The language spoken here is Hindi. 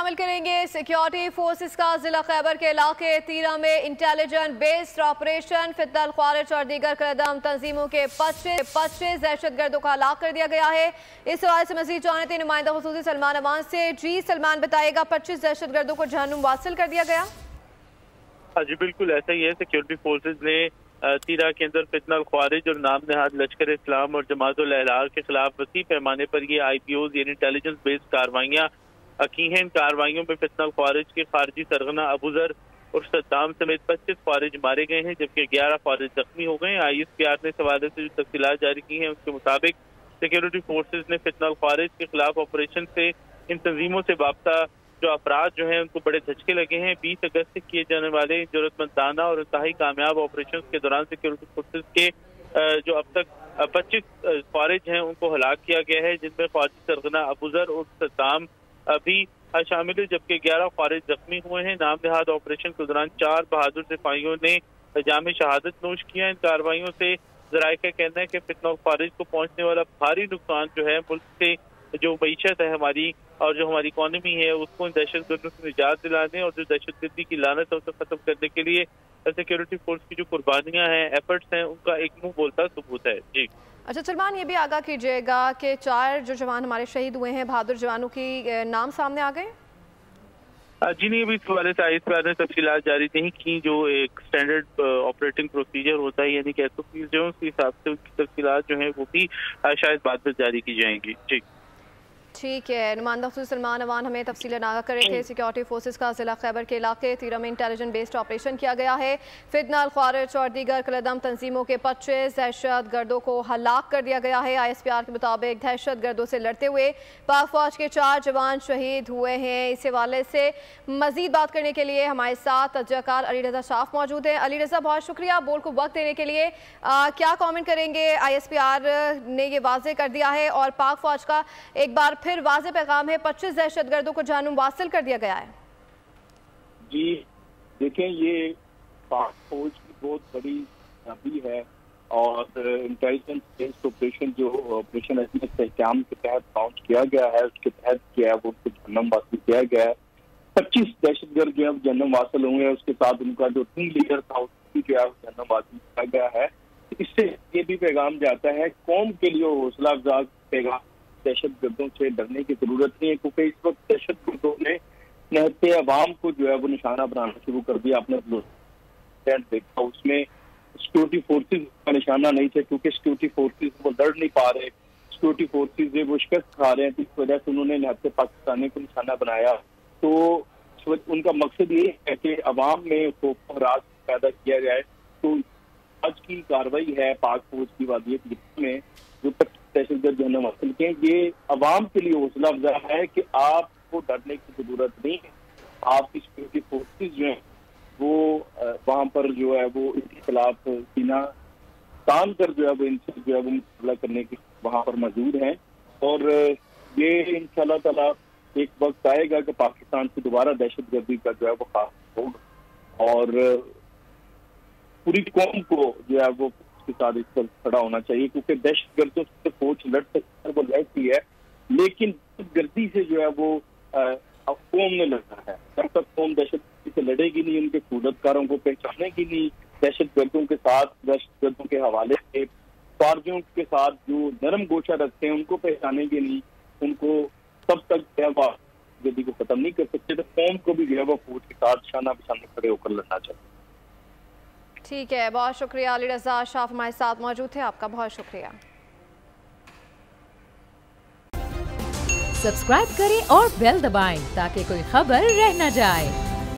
शामिल करेंगे सिक्योरिटी फोर्सेस का जिला खैबर के इलाके तीरा में इंटेलिजेंट बेस्ड ऑपरेशन फितना अल-ख़वारिज और दीगर कदम तंजीमों के 25 दहशत गर्दों को हलाक कर दिया गया है। इस हवाले से मज़ीद जानते हैं नुमाइंदा ख़ुसूसी सलमान अमान से। जी सलमान बताएगा, 25 दहशत गर्दों को जहन्नुम वासिल कर दिया गया? हाँ जी बिल्कुल ऐसा ही है। सिक्योरिटी फोर्सेज ने तीरा के अंदर फितना अल-ख़वारिज और नाम नहाद लश्कर इस्लाम और जमातुल अहला के खिलाफ वसी पैमाने पर ये IPOs यानी इंटेलिजेंस बेस्ड कार्रवाइयाँ की हैं। इन कार्रवाइयों में फितना अल-ख़वारिज के खारजी सरगना अबूजर और सद्दाम समेत 25 ख़वारिज मारे गए हैं जबकि 11 ख़वारिज जख्मी हो गए हैं। ISPR ने इस हवाले से जो तफसीलात जारी की हैं उसके मुताबिक सिक्योरिटी फोर्सेज ने फितना अल-ख़वारिज के खिलाफ ऑपरेशन से इन तंजीमों से वाबस्ता जो अफराद जो हैं उनको बड़े झटके लगे हैं। 20 अगस्त से किए जाने वाले जरूरतमंदाना और इंतहाई कामयाब ऑपरेशन के दौरान सिक्योरिटी फोर्सेज के जो अब तक 25 ख़वारिज हैं उनको हलाक किया गया है, जिनमें खारजी सरगना अबूजर और सद्दाम अभी शामिल है जबकि 11 ख़वारिज जख्मी हुए हैं। नाम नहाद ऑपरेशन के दौरान 4 बहादुर सिपाहियों ने जाम शहादत नोश किया। इन कार्रवाइयों से जराये का कहना है कि फितना अल-ख़वारिज को पहुंचने वाला भारी नुकसान जो है मुल्क से जो मीशत है हमारी और जो हमारी इकॉनमी है उसको इन दहशत गर्दों से निजात दिलाने और जो दहशत गर्दी की लानत है उसे खत्म करने के लिए सिक्योरिटी फोर्स की जो कुर्बानियां हैं, एफर्ट्स हैं, उनका एक मुंह बोलता सबूत है। जी अच्छा सलमान, ये भी आगाह कीजिएगा कि 4 जो जवान हमारे शहीद हुए हैं बहादुर जवानों की नाम सामने आ गए? जी नहीं, अभी इस हवाले से ISPR ने तफसीलात जारी नहीं की। जो एक स्टैंडर्ड ऑपरेटिंग प्रोसीजर होता है यानी कि SOPs जो उसके हिसाब से उनकी तफसीलात जो है वो भी शायद बाद में जारी की जाएंगी। जी ठीक है, नुमाइंदा ख़ुसूसी सलमान अमान हमें तफसीलन आगाह कर रहे थे। सिक्योरिटी फोर्सेस का ज़िला खैबर के इलाके तीरा में इंटेलिजेंट बेस्ड ऑपरेशन किया गया है। फितना अल-ख़वारिज और दीगर कलदम तंजीमों के 25 दहशत गर्दों को हलाक कर दिया गया है। ISPR के मुताबिक दहशत गर्दों से लड़ते हुए पाक फौज के 4 जवान शहीद हुए हैं। इस हवाले से मज़ीद बात करने के लिए हमारे साथ तजज़ियाकार अली रज़ा शाफ मौजूद हैं। अली रज़ा, बहुत शुक्रिया बोल को वक्त देने के लिए। क्या कॉमेंट करेंगे? ISPR ने ये वाज़े कर दिया है और पाक फौज का एक बार फिर वाज़े पैगाम है, 25 दहशतगर्दों को जानूम वासिल कर दिया गया है। जी देखें, ये पाक फौज की बहुत बड़ी कामयाबी है और इंटेलिजेंस बेस्ड ऑपरेशन जो ऑपरेशन एहतियाम के तहत लॉन्च किया गया है उसके तहत क्या है वो जानूम वासिल किया गया है। 25 दहशतगर्द जो है जानूम वासिल हुए, उसके साथ उनका जो टीम लीडर था उसकी जो है जानूम वासिल किया गया है। इससे ये भी पैगाम जाता है कौम के लिए हौसला अफजाज पैगाम, दहशत गर्दों से डरने की जरूरत नहीं है क्योंकि इस वक्त दहशत गर्दों ने नहते अवाम को जो है वो निशाना बनाना शुरू कर दिया। आपने देखा उसमें सिक्योरिटी फोर्सेज का निशाना नहीं था क्योंकि सिक्योरिटी फोर्सेज वो लड़ नहीं पा रहे, सिक्योरिटी फोर्सेज वो शिकस्त खा रहे हैं, तो इस वजह से उन्होंने नहते पाकिस्तानी को निशाना बनाया। तो उनका मकसद ये है कि अवाम में खौफ और राज पैदा किया जाए। तो आज की कार्रवाई है पाक फौज की वादियत में जो दहशतगर्द जो है हासिल किए, ये आवाम के लिए हौसला अफजा है कि आपको डरने की जरूरत नहीं है। आपकी सिक्योरिटी फोर्सेज जो है वो वहाँ पर जो है वो इनके खिलाफ सीना तान कर जो है वो इनसे जो है वो मुकाबला करने की वहाँ पर मौजूद हैं। और ये इंशाल्लाह ताला एक वक्त आएगा कि पाकिस्तान से दोबारा दहशतगर्दी का जो है वो खात्मा होगा और पूरी कौम को जो है वो के साथ इस पर खड़ा होना चाहिए क्योंकि दहशत गर्दों से फौज लड़ सकती है, वो लड़ती है, लेकिन दहशत गर्दी से जो है वो कौम ने लड़ना है। जब तक कौम दहशत गर्दी से लड़ेगी नहीं, उनके सूरतकारों को पहचानेगी नहीं, दहशत गर्दों के साथ दहशत गर्दों के हवाले से कारजों के साथ जो नरम गोशा रखते हैं उनको पहचानेंगे नहीं, उनको तब तक जो है वह गर्दी को खत्म नहीं कर सकते। तो कौम को भी जो है वह फौज के साथ शाना बिशाना खड़े होकर लड़ना चाहिए। ठीक है, बहुत शुक्रिया अली रज़ा शाफ हमारे साथ मौजूद थे, आपका बहुत शुक्रिया। सब्सक्राइब करें और बेल दबाएं ताकि कोई खबर रह न जाए।